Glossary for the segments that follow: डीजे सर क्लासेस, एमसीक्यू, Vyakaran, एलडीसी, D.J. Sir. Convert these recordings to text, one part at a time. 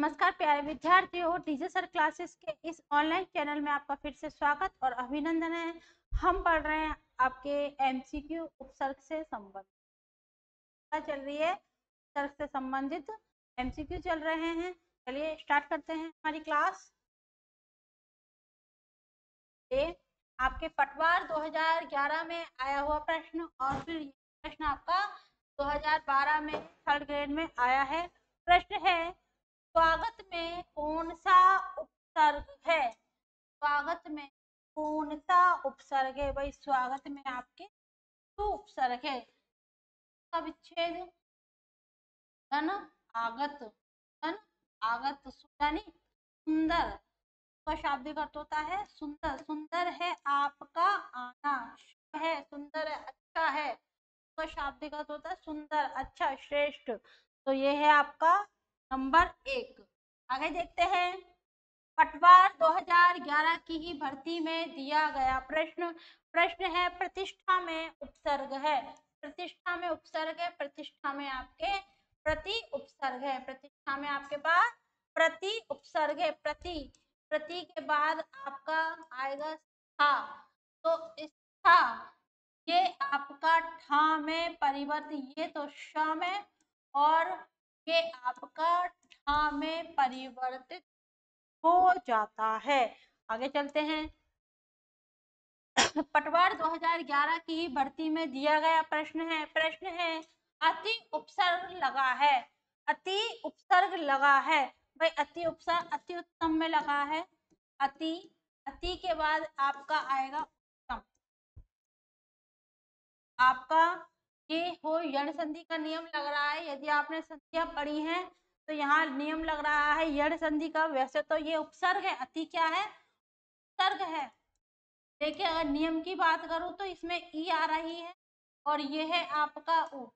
नमस्कार प्यारे विद्यार्थियों, डीजे सर क्लासेस के इस ऑनलाइन चैनल में आपका फिर से स्वागत और अभिनंदन है। हम पढ़ रहे हैं आपके एमसीक्यू उपसर्ग से संबंधित चल रही है, उपसर्ग से संबंधित एमसीक्यू चल रहे हैं। चलिए स्टार्ट करते हैं हमारी क्लास। ये आपके पटवार 2011 में आया हुआ प्रश्न और फिर ये प्रश्न आपका 2012 में थर्ड ग्रेड में आया है। प्रश्न है, स्वागत में कौन सा उपसर्ग है। स्वागत में कौन सा उपसर्ग है भाई, स्वागत में आपके तो उपसर्ग है। विच्छेद धन आगत, धन आगत यानी सुंदर, तो शाब्दिक अर्थ होता है सुंदर। सुंदर है आपका आना, है सुंदर है अच्छा है, तो शाब्दिक अर्थ होता है सुंदर अच्छा श्रेष्ठ। तो ये है आपका नंबर 1। आगे देखते हैं, पटवार 2011 की ही भर्ती में दिया गया प्रश्न। प्रश्न है, प्रतिष्ठा में उपसर्ग है। प्रतिष्ठा में उपसर्ग है, प्रतिष्ठा में आपके प्रति उपसर्ग है। प्रतिष्ठा में आपके पास प्रति उपसर्ग है, प्रति प्रति के बाद आपका आएगा था, तो इस था ये आपका ठा में परिवर्तित, ये तो श में और ये आपका ठा में परिवर्तित हो जाता है। आगे चलते हैं, पटवार 2011 की भर्ती में दिया गया प्रश्न है। प्रश्न है, अति उपसर्ग लगा है। अति उपसर्ग लगा है भाई, अति उपसर्ग अति उत्तम में लगा है। अति, अति के बाद आपका आएगा उत्तम। आपका ये हो यण संधि का नियम लग रहा है। यदि आपने संधियां पढ़ी हैं तो यहाँ नियम लग रहा है यण संधि का। वैसे तो ये उपसर्ग है, अति क्या है, उपसर्ग है। देखिए अगर नियम की बात करूँ तो इसमें ई आ रही है और ये है आपका ऊ,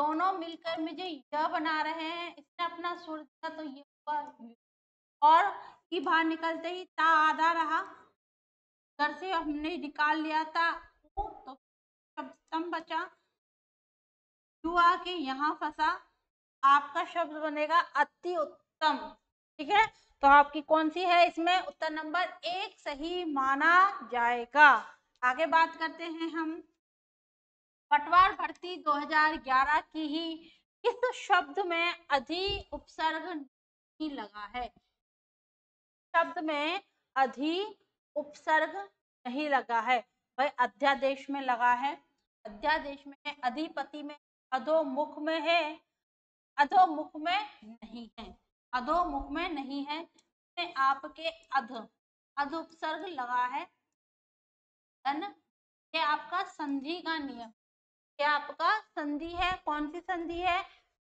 दोनों मिलकर मुझे य बना रहे हैं। इसने अपना सुर दिया तो ये हुआ, और ई बाहर निकलते ही ता आधा रहा, घर से हमने निकाल लिया था ऊ, तो शब्द बचा हुआ कि यहाँ फंसा, आपका शब्द बनेगा अति उत्तम। ठीक है, तो आपकी कौन सी है इसमें, उत्तर नंबर 1 सही माना जाएगा। आगे बात करते हैं हम, पटवार भर्ती 2011 की ही किस शब्द में अधि उपसर्ग नहीं लगा है। शब्द में अधि उपसर्ग नहीं लगा है भाई, अध्यादेश में लगा है। अध्यादेश में, अधिपति में, अधोमुख में है, अधोमुख में नहीं है, अधोमुख में नहीं है। इसमें आपके अध, अध उपसर्ग लगा है। ये आपका संधि का नियम, ये आपका संधि है। कौन सी संधि है,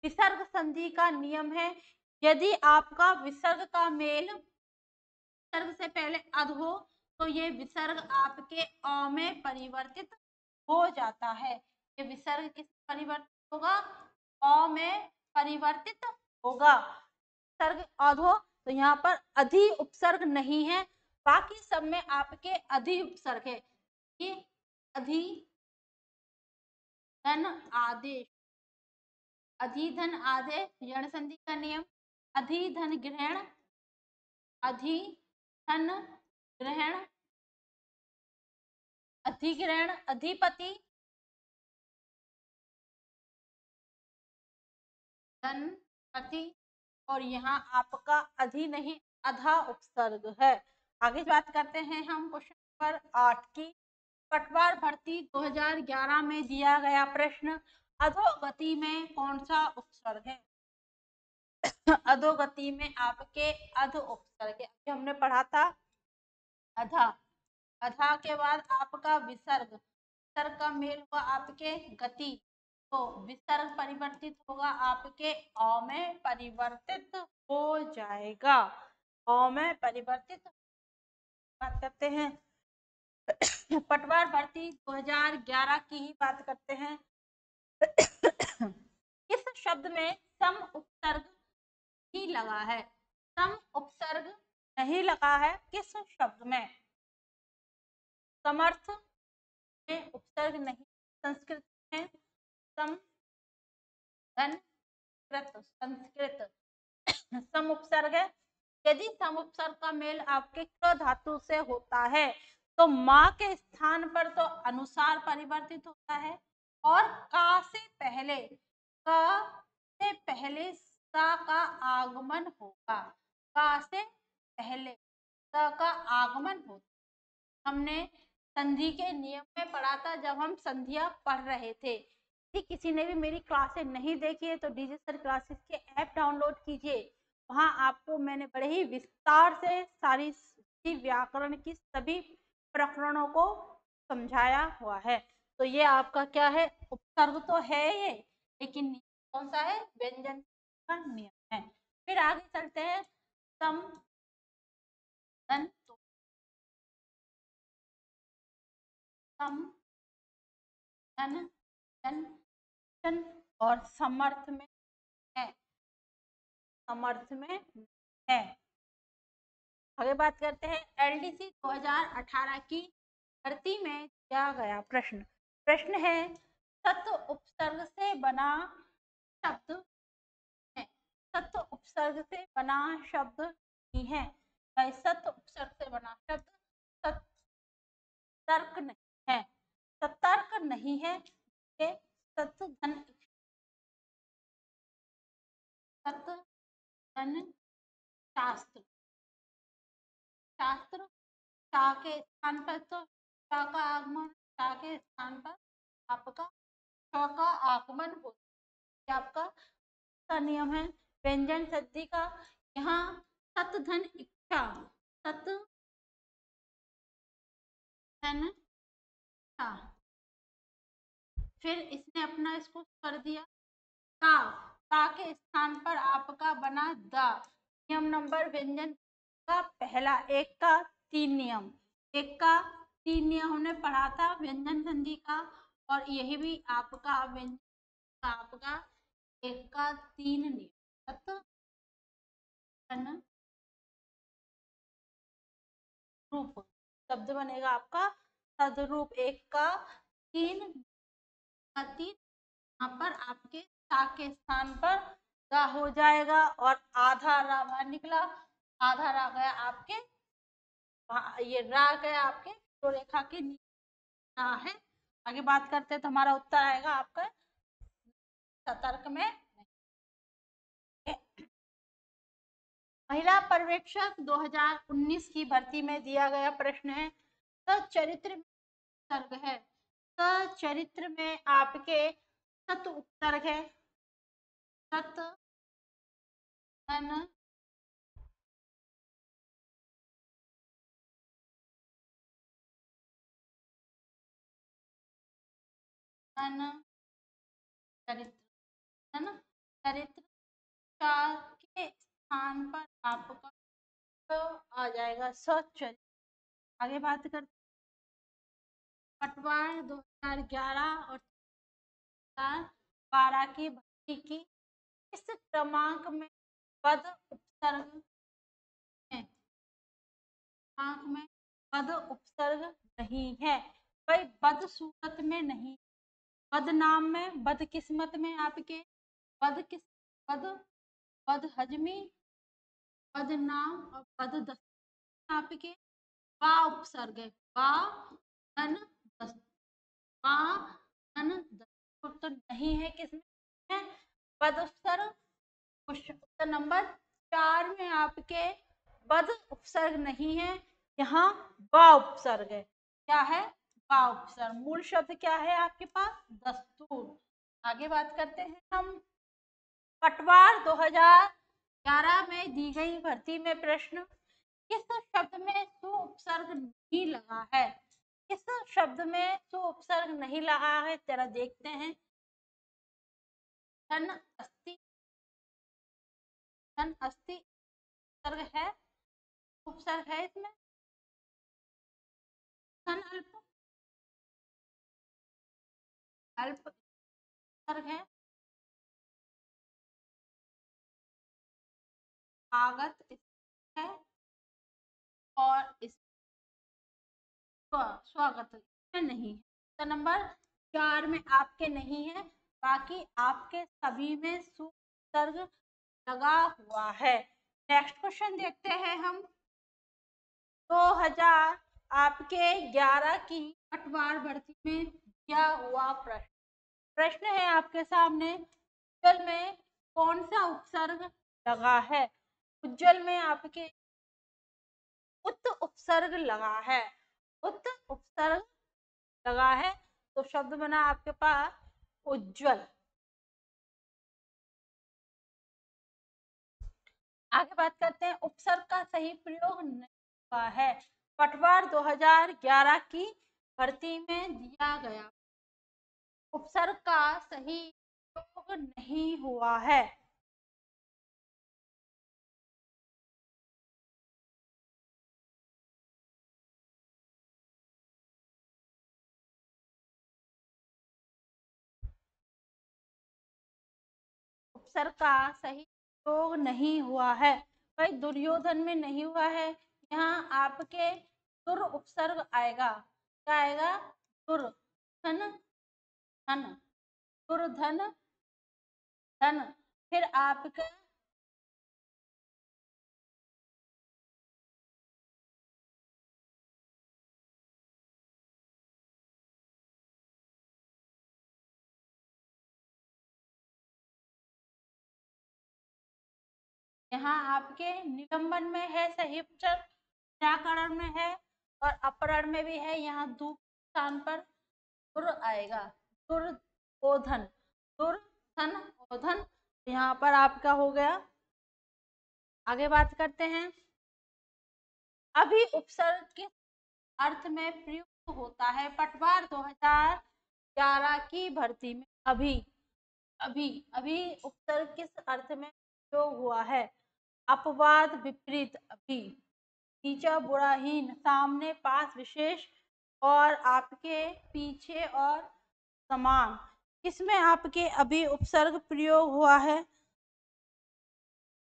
विसर्ग संधि का नियम है। यदि आपका विसर्ग का मेल विसर्ग से पहले अध हो तो ये विसर्ग आपके अ में परिवर्तित हो जाता है। विसर्ग किस परिवर्तित होगा, अ में परिवर्तित होगा। सर्ग अधो तो यहाँ पर अधि उपसर्ग नहीं है, बाकी सब में आपके अधि उपसर्ग है। ये अधि धन आदेश, अधि धन आदेश यण संधि का नियम। अधि धन ग्रहण, अधि धन ग्रहण, अधिग्रहण अधिपति, धन पति, और यहाँ आपका अधि नहीं अधा उपसर्ग है। आगे बात करते हैं हम क्वेश्चन नंबर 8 की। पटवार भर्ती 2011 में दिया गया प्रश्न, अधोगति में कौन सा उपसर्ग है। अधोगति में आपके अध उपसर्ग है, हमने पढ़ा था अधा, अधा के बाद आपका विसर्ग, विसर्ग का मेल हुआ आपके गति, तो विसर्ग परिवर्तित होगा आपके अ में परिवर्तित हो जाएगा, अ में परिवर्तित। बात करते हैं पटवार भर्ती 2011 की ही बात करते हैं। इस शब्द में सम उपसर्ग ही लगा है। सम उपसर्ग नहीं लगा है किस शब्द में, समर्थ में उपसर्ग नहीं, संस्कृत में संस्कृत सम उपसर्ग है। यदि सम उपसर्ग का मेल आपके क धातु से होता है तो माँ के स्थान पर तो अनुसार परिवर्तित होता है, और का से पहले सा का आगमन होगा। का से पहले सा का आगमन होता। हमने संधि के नियम में पढ़ा था जब हम संधियां पढ़ रहे थे। यदि किसी ने भी मेरी क्लासेस नहीं देखी है तो डीजे सर क्लासेस के ऐप डाउनलोड कीजिए, वहां आपको मैंने बड़े ही विस्तार से सारी व्याकरण की सभी प्रकरणों को समझाया हुआ है। तो ये आपका क्या है, उपसर्ग तो है ये, लेकिन कौन सा है, व्यंजन का नियम है। फिर आगे चलते हैं सम तंतु। सम तन तन और समर्थ में है, समर्थ में है। आगे बात करते हैं एलडीसी 2018 की भर्ती में दिया गया प्रश्न। प्रश्न है तत्व उपसर्ग से बना शब्द है। तत्व उपसर्ग से बना शब्द नहीं है, तत्व उपसर्ग से बना शब्द तर्क नहीं है, तर्क नहीं है। तत्व धन शास्त्र, शास्त्र शाह के स्थान पर तो शाह का आगमन, शाह के स्थान पर आपका शाह का आगमन होता है। आपका नियम है व्यंजन संधि का। यहाँ सतधन इच्छा, सत धन इच्छा, फिर इसने अपना इसको कर दिया। का के स्थान पर आपका बना दा। नियम नंबर व्यंजन का पहला, 1 का 3 नियम, 1 का 3 नियम हमने पढ़ा था व्यंजन संधि का, और यही भी आपका व्यंजन का आपका 1 का 3 नियम। तत्व रूप शब्द बनेगा आपका तद्रूप, 1 का 3 यहाँ पर आपके सा के स्थान पर गा हो जाएगा, और आधा रा बाहर निकला, आधा रा गया आपके, ये रा गया आपके तो रेखा के नीचे रा है। आगे बात करते हैं तो हमारा उत्तर आएगा आपका सतर्क में। महिला पर्यवेक्षक 2019 की भर्ती में दिया गया प्रश्न है सचरित्र में उपसर्ग है। सचरित्र में आपके सत उपसर्ग है, सत चरित्र, चरित्र के स्थान पर आपका तो आ जाएगा सचरित्र। आगे बात करते पटवार 2011 और 2012 की भर्ती की इस क्रमांक में पद उपसर्ग है, क्रमांक में पद उपसर्ग नहीं है, भाई बद सूरत में नहीं, बदनाम में, बदकिस्मत में आपके, बदहजमी, बदनाम और बददस्त आपके बा उपसर्ग है। तो नहीं है, किसमें बद उपसर्ग। उत्तर नंबर 4 में आपके बद उपसर्ग नहीं है, यहाँ बा उपसर्ग है। क्या है, सर मूल शब्द क्या है आपके पास, दस्तूर। आगे बात करते हैं हम पटवार 2011 में दी गई भर्ती में प्रश्न, किस शब्द में सु उपसर्ग नहीं लगा है, किस शब्द में सु उपसर्ग नहीं लगा है, जरा देखते हैं। धन अस्ति, धन अस्ति उपसर्ग है, उपसर्ग है इसमें। धन अल्प, अल्प उपसर्ग है। आगत है और इस स्वागत में नहीं है। तो नंबर 4 में आपके नहीं है, बाकी आपके सभी में सु उपसर्ग लगा हुआ है। नेक्स्ट क्वेश्चन देखते हैं हम। 2000 आपके 11 की पटवार भर्ती में दिया हुआ प्रश्न है आपके सामने। उज्जल में कौन सा उपसर्ग लगा है? उज्जल में आपके उत उपसर्ग लगा है, उत उपसर्ग लगा है तो शब्द बना आपके पास उज्जवल। आगे बात करते हैं, उपसर्ग का सही प्रयोग नहीं हुआ है। पटवार 2011 की भर्ती में दिया गया उपसर्ग का सही प्रयोग नहीं हुआ है। उपसर्ग का सही प्रयोग नहीं हुआ है भाई। दुर्योधन में नहीं हुआ है, यहाँ आपके दुर उपसर्ग आएगा। क्या आएगा? दुर्धन धन, दुर्धन धन। फिर आपके यहाँ आपके निलंबन में है सही उपसर्ग, निराकरण में है और अपहरण में भी है। यहाँ दू स्थान पर दुर आएगा, दुर्धन दुर्धन ओधन, यहाँ पर आपका हो गया। आगे बात करते हैं, अभी उपसर्ग किस अर्थ में प्रयुक्त होता है? पटवार 2011 की भर्ती में अभी अभी अभी उपसर्ग किस अर्थ में प्रयोग हुआ है? अपवाद विपरीत अभी, नीचा बुराहीन, सामने पास विशेष और आपके पीछे और समान, इसमें आपके अभी उपसर्ग प्रयोग हुआ है।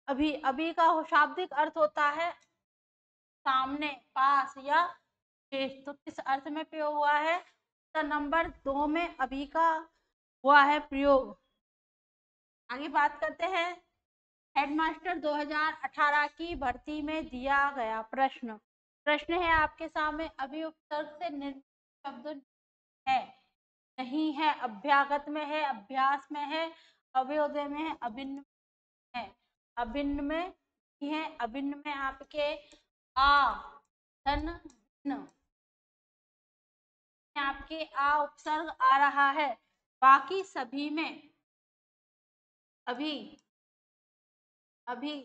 अभी अभी का शाब्दिक अर्थ होता है सामने, पास या विशेष, तो किस अर्थ में प्रयोग हुआ है? उत्तर नंबर 2 में अभी का हुआ है प्रयोग। आगे बात करते हैं, हेडमास्टर 2018 की भर्ती में दिया गया प्रश्न। प्रश्न है आपके सामने, अभी उपसर्ग से निर्मित शब्द है नहीं है, अभ्यागत में है, अभ्यास में है, अवयोदय में है, अभिन्न है, अभिन्न में है, अभिन्न में आपके आ धन भिन्न, आपके आ उपसर्ग आ रहा है। बाकी सभी में अभी अभी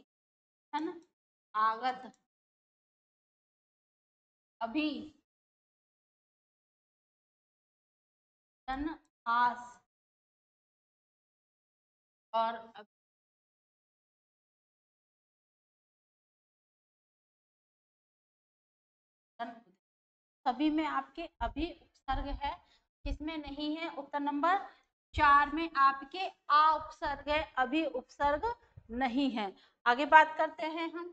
धन आगत, अभी धन आस और अभी धन, सभी में आपके अभी उपसर्ग है, किसमें नहीं है? उत्तर नंबर 4 में आपके आ उपसर्ग है, अभी उपसर्ग नहीं है। आगे बात करते हैं हम,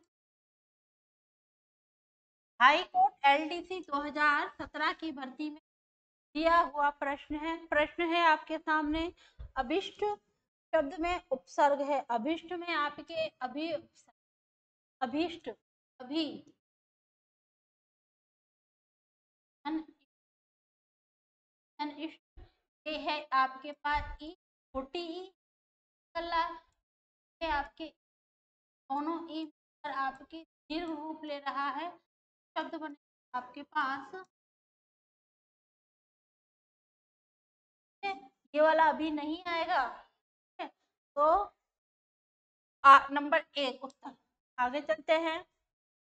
हाई कोर्ट एलडीसी 2017 की भर्ती में दिया हुआ प्रश्न है। प्रश्न है आपके सामने, अभिष्ट शब्द में उपसर्ग है, अभिष्ट में आपके अभी उपसर्ग, अभिष्ट अभी अनिष्ट, ये है आपके पास ई छोटी ई आपके दोनों ई पर आपके दीर्घ रूप ले रहा है। शब्द बने आपके पास ये वाला अभी नहीं आएगा, तो नंबर 1 उत्तर। आगे चलते हैं,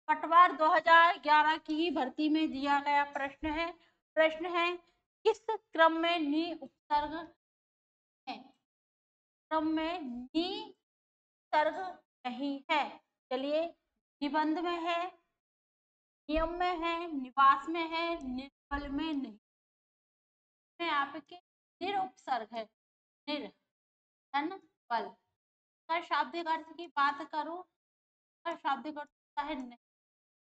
पटवार 2011 की भर्ती में दिया गया प्रश्न है। प्रश्न है, किस क्रम में नी उपसर्ग है? क्रम में नी उपसर्ग नहीं है। चलिए, निबंध में है, नियम में है, निवास में है, निर्बल में नहीं, में आपके निरुपसर्ग है, निर धन बल। अगर शाब्दिक अर्थ की बात करूं, शाब्दिक अर्थ होता है नहीं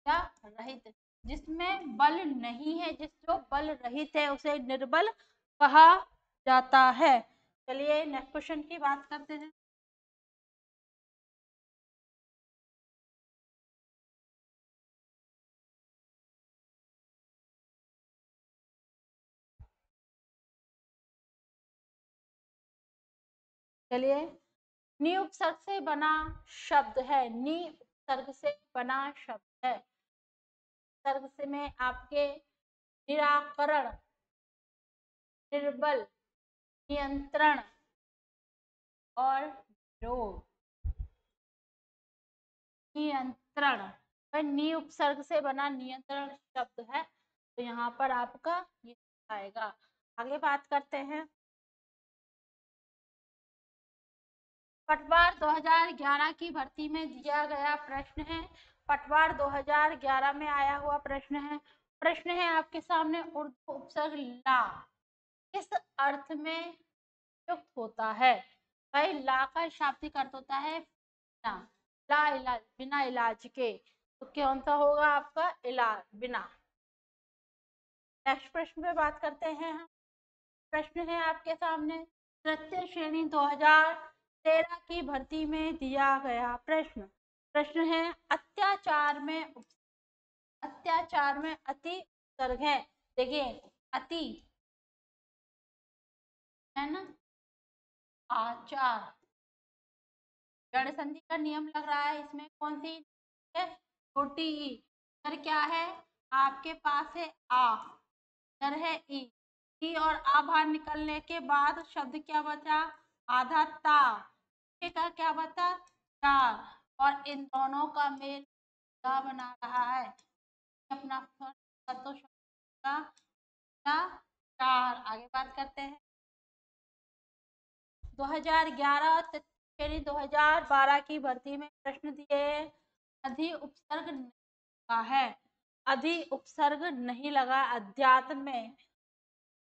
या रहित, जिसमें बल नहीं है, जिस जो बल रहित है उसे निर्बल कहा जाता है। चलिए नेक्स्ट क्वेश्चन की बात करते हैं। चलिए, नी उपसर्ग से बना शब्द है, नी उपसर्ग से बना शब्द है। उपसर्ग से में आपके निराकरण, निर्बल, नियंत्रण और रोग, नियंत्रण। नी उपसर्ग से बना नियंत्रण शब्द है, तो यहाँ पर आपका ये आएगा। आगे बात करते हैं। पटवार 2011 की भर्ती में दिया गया प्रश्न है। पटवार 2011 में आया हुआ प्रश्न है। प्रश्न है आपके सामने, उर्दू उपसर्ग ला किस अर्थ में युक्त होता है? भाई ला का शाब्दिक अर्थ होता है ला इलाज, बिना इलाज के, तो कौन सा होगा आपका इलाज, बिना। नेक्स्ट प्रश्न पे बात करते हैं हम। प्रश्न है आपके सामने, तृतीय श्रेणी 2013 की भर्ती में दिया गया प्रश्न। प्रश्न है, अत्याचार में अति उपसर्ग है। देखिए अति है ना, आचार, जड़ संधि का नियम लग रहा है। इसमें कौन सी है? छोटी ई। इधर क्या है आपके पास है आ, इधर है ई। और आ बाहर निकलने के बाद शब्द क्या बचा? आधा ता। का क्या बचा? चार। और इन दोनों का मेल ता बना रहा है। अपना तो शब्द का चार। आगे बात करते हैं। 2011 और 2012 की भर्ती में प्रश्न दिए, अधि उपसर्ग नहीं लगा है। अधि उपसर्ग नहीं लगा, अध्यात्म में,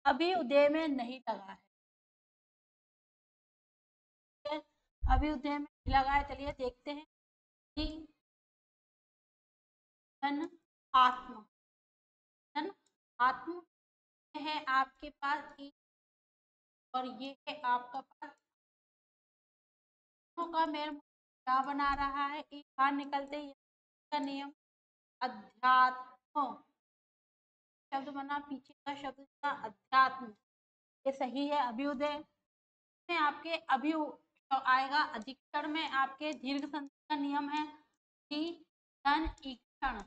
अभ्युदय में नहीं लगा है, अभ्युदय में नहीं लगा है। चलिए देखते हैं कि आत्म, आत्म है आपके पास ई और ये है आपका पास का मेल क्या बना रहा है? ई बाहर निकलते ही का नियम, अध्यात्म शब्द बना, पीछे का शब्द का अध्यात्म, ये सही है। अभ्युदय में आपके अभ्यु तो आएगा। अधिक्षण में आपके दीर्घ संधि का नियम है, अधिधन ईक्षण,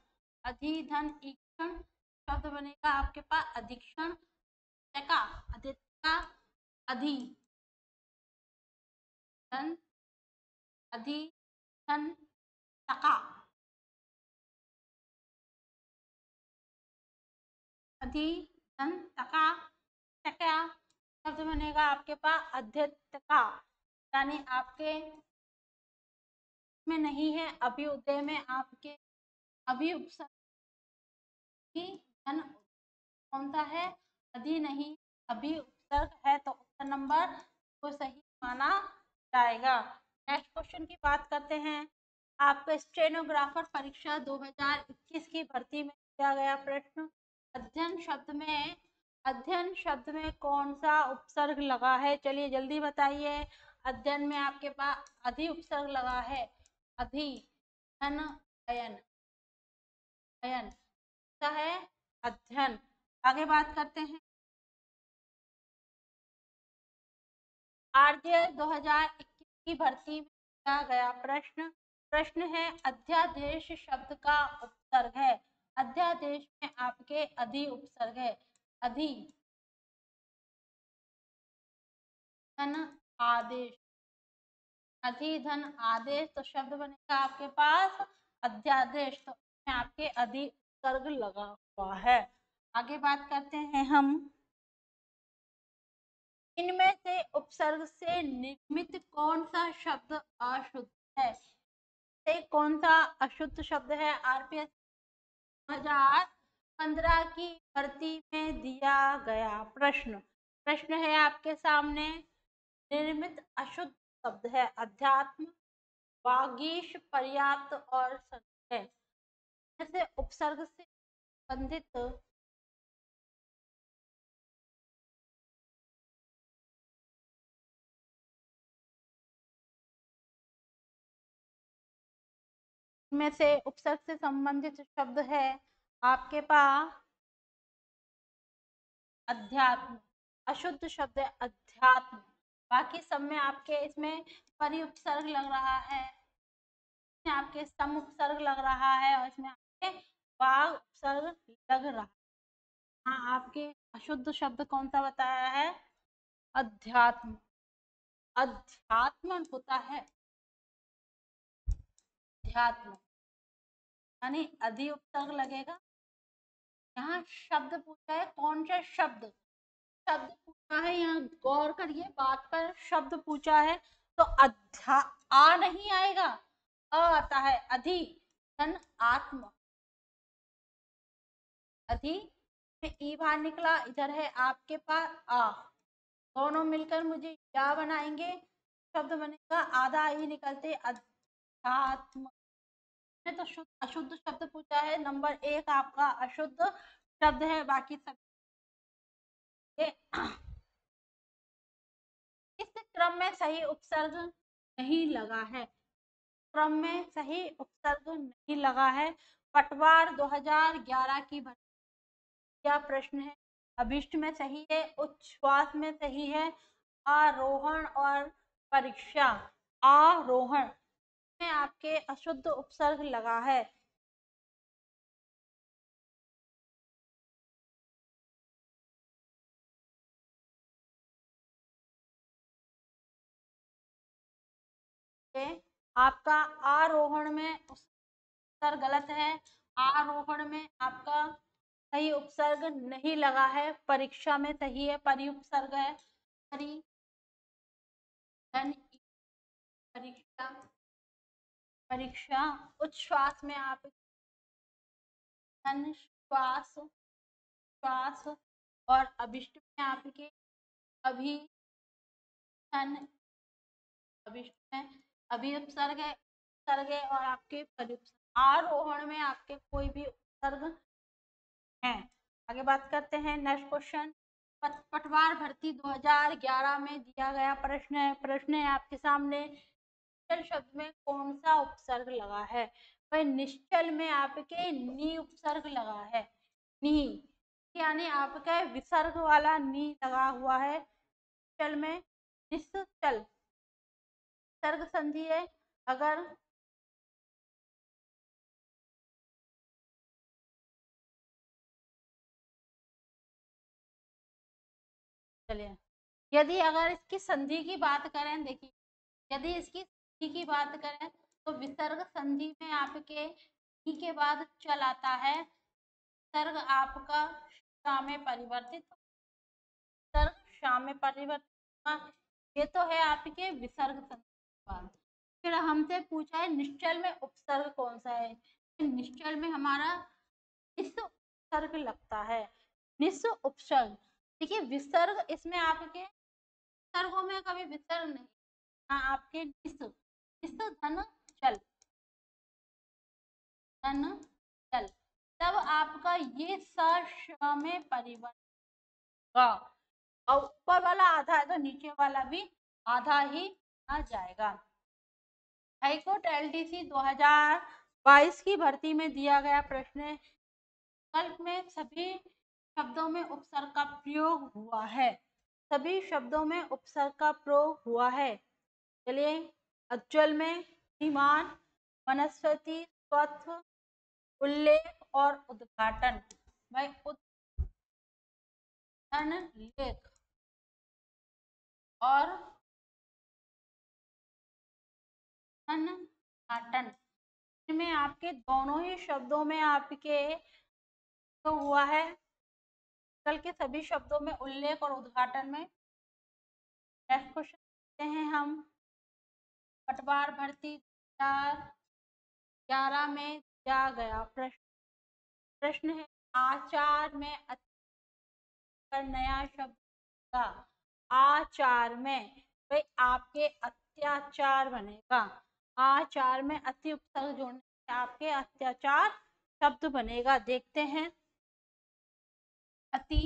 अधिधन ईक्षण शब्द बनेगा आपके पास अधिक्षण का, अधिका अधि धन, अधिधन तका, अधिधन तका, तका शब्द बनेगा आपके पास अध्यतका, यानी आपके में नहीं है। अभ्युदय में आपके अभि उपसर्ग कौन सा है? अधि नहीं, अभि उपसर्ग है, तो ऑप्शन नंबर को सही माना जाएगा। नेक्स्ट क्वेश्चन की बात करते हैं। आपके स्टेनोग्राफर परीक्षा 2021 की भर्ती में दिया गया प्रश्न, अध्ययन शब्द में कौन सा उपसर्ग लगा है? चलिए जल्दी बताइए। अध्ययन में आपके पास अधि उपसर्ग लगा है, अधि धन अयन, अयन है अध्ययन। आगे बात करते हैं। आरजे 2021 की भर्ती में दिया गया प्रश्न, प्रश्न है अध्यादेश शब्द का उपसर्ग है। अध्यादेश में आपके अधि उपसर्ग है, अधि धन आदेश, अधि धन आदेश, तो शब्द बनेगा आपके पास अध्यादेश, तो इसमें आपके अधि उपसर्ग लगा हुआ है। आगे बात करते हैं हम। इनमें से उपसर्ग से निर्मित कौन सा शब्द अशुद्ध है? से कौन सा अशुद्ध शब्द है? आरपीएस 2015 की भर्ती में दिया गया प्रश्न, प्रश्न है आपके सामने, निर्मित अशुद्ध शब्द है अध्यात्म, वागीश, पर्याप्त और संदेह। जैसे उपसर्ग से संबंधित में से उपसर्ग से संबंधित शब्द है आपके पास अध्यात्म, अशुद्ध शब्द है अध्यात्म, बाकी सब में आपके इसमें परि उपसर्ग लग रहा है, इसमें आपके सम उपसर्ग लग रहा है और इसमें आपके वाग उपसर्ग लग रहा है। हाँ, आपके अशुद्ध शब्द कौन सा बताया है? अध्यात्म। अध्यात्म होता है अध्यात्म, यानी अधि उपसर्ग लगेगा। यहाँ शब्द पूछा है, कौन सा शब्द, शब्द पूछा है, यहाँ गौर करिए बात पर, शब्द पूछा है तो अध्या आ नहीं आएगा, अ आता है। अधि धन आत्म, अधि में ई बाहर निकला, इधर है आपके पास आ, दोनों मिलकर मुझे या बनाएंगे, शब्द बनेगा आधा ई निकलते अध्यात्म। तो शुद्ध अशुद्ध शब्द पूछा है, नंबर 1 आपका अशुद्ध शब्द है, बाकी सब। इस क्रम में सही उपसर्ग नहीं लगा है, क्रम में सही उपसर्ग नहीं लगा है। पटवार 2011 की भर्ती क्या प्रश्न है? अभिष्ट में सही है, उच्छ्वास में सही है, आरोहण और परीक्षा। आरोहण में आपके अशुद्ध उपसर्ग लगा है। आपका आरोहण में उपसर्ग गलत है, आरोहण में आपका सही उपसर्ग नहीं लगा है। परीक्षा में सही है, परि उपसर्ग है, परि परीक्षा परीक्षा। उच्छ्वास में आप धन श्वास श्वास और अभिष्ट में आपके अभी धन अभिष्ट में अभी उपसर्ग है उपसर्ग और आपके परि उपसर्ग। आरोहण में आपके कोई भी उपसर्ग है। आगे बात करते हैं नेक्स्ट क्वेश्चन। पटवार भर्ती 2011 में दिया गया प्रश्न है, प्रश्न है आपके सामने, निश्चल शब्द में कौन सा उपसर्ग लगा है? वह निश्चल में आपके नी उपसर्ग लगा है, नी यानी आपका विसर्ग वाला नी लगा हुआ है। निश्चल में निश्चल सर्ग संधि है, अगर यदि अगर इसकी संधि की बात करें, देखिए यदि इसकी संधि की बात करें तो विसर्ग संधि में आपके नी के बाद चल आता है, विसर्ग आपका शा में परिवर्तित, विसर्ग शा में परिवर्तित, ये तो है आपके विसर्ग संधि की बात। फिर हमसे पूछा है निश्चल में उपसर्ग कौन सा है? निश्चल में हमारा निस् उपसर्ग लगता है, निस् उपसर्ग। देखिए विसर्ग इसमें आपके सर्गों में कभी विसर्ग नहीं, हाँ आपके धन चल धन चल, तब आपका ये स में परिवर्तन होगा और ऊपर वाला आधा है तो नीचे वाला भी आधा ही आ जाएगा। हाईकोर्ट LDC 2022 की भर्ती में दिया गया प्रश्न, विकल्प में सभी शब्दों में उपसर्ग का प्रयोग हुआ है, सभी शब्दों में उपसर्ग का प्रयोग हुआ है। चलिए अज्जल में विमान, वनस्पति, स्वत्व, उल्लेख और उद्घाटन, भाई उद्घाटन लेख और उद्घाटन, इसमें आपके दोनों ही शब्दों में आपके तो हुआ है, कल के सभी शब्दों में उल्लेख और उद्घाटन में। नेक्स्ट क्वेश्चन देखते हैं हम। पटवार भर्ती 2011 में दिया गया प्रश्न, प्रश्न है आचार में अत्याचार नया शब्द का, आचार में भाई आपके अत्याचार बनेगा, आचार में अति उपसर्ग जोड़ने से आपके अत्याचार शब्द बनेगा। देखते हैं अति,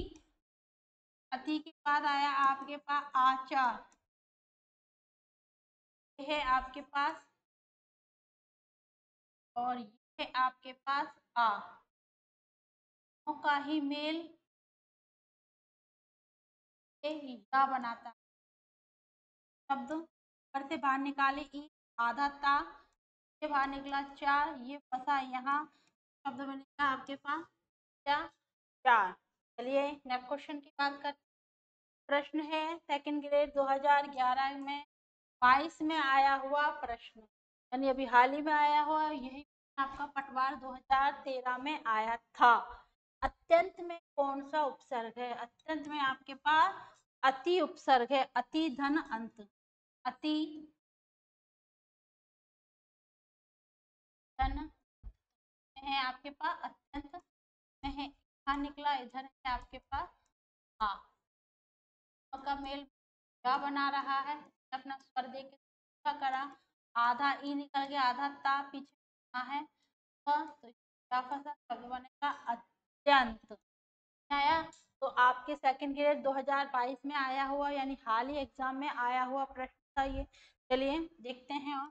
अति के बाद आया आपके पास आचार, यह है आपके पास और ये है आपके पास आ, दोनों का ही मेल ये या बनाता है, शब्द घर से बाहर निकाले एक आधा ता के बाहर निकला चार ये फंसा यहाँ शब्द में निकला आपके पास क्या चार। चलिए नेक्स्ट क्वेश्चन की बात करते। प्रश्न है सेकंड ग्रेड 2011 में 22 में आया हुआ प्रश्न यानी अभी हाल ही में आया हुआ यही आपका पटवार 2013 में आया था। अत्यंत में कौन सा उपसर्ग है? अत्यंत में आपके पास अति उपसर्ग है अति धन अंत अति धन है आपके पास अत्यंत है निकला इधर है आपके पास आ का मेल क्या बना रहा है अपना स्वर दे के करा आधा ई निकल गया आधा ता पीछे है तो शब्द बनेगा अत्यंत आया। तो आपके सेकंड ग्रेड 2022 में आया हुआ यानी हाल ही एग्जाम में आया हुआ प्रश्न था ये। चलिए देखते हैं और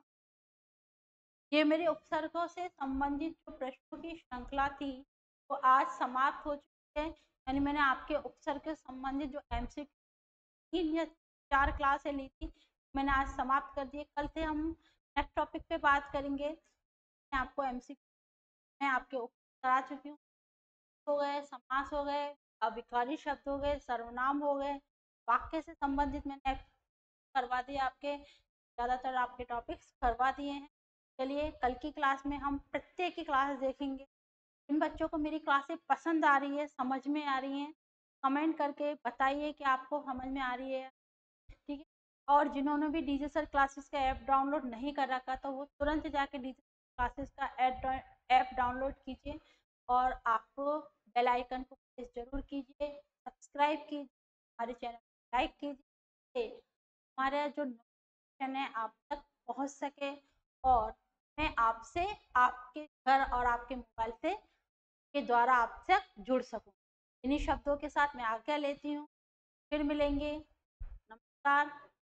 ये मेरे उपसर्गों से संबंधित जो प्रश्नों की श्रृंखला थी वो आज समाप्त हो चुकी है यानी मैंने आपके उपसर्ग के संबंधित जो MCQ 3 या 4 क्लासें ली थी मैंने आज समाप्त कर दिए। कल से हम नेक्स्ट टॉपिक पे बात करेंगे। मैं आपको MCQ मैं आपके करा चुकी हूँ हो गए समास हो गए अविकारी शब्द हो गए सर्वनाम हो गए वाक्य से संबंधित मैंने करवा दिए आपके ज़्यादातर आपके टॉपिक्स करवा दिए हैं। चलिए कल की क्लास में हम प्रत्येक की क्लास देखेंगे। इन बच्चों को मेरी क्लासें पसंद आ रही है समझ में आ रही हैं कमेंट करके बताइए कि आपको समझ में आ रही है ठीक है। और जिन्होंने भी डीजे सर क्लासेस का ऐप डाउनलोड नहीं कर रखा तो वो तुरंत जाके डीजे क्लासेस का ऐप डाउनलोड कीजिए और आपको बेल आइकन को प्रेस जरूर कीजिए सब्सक्राइब कीजिए हमारे चैनल को लाइक कीजिए हमारा जो नोटिफिकेशन है आप तक पहुंच सके और मैं आपसे आपके घर और आपके मोबाइल से के द्वारा आपसे जुड़ सकूँ। इन्हीं शब्दों के साथ मैं आज्ञा लेती हूँ। फिर मिलेंगे। नमस्कार।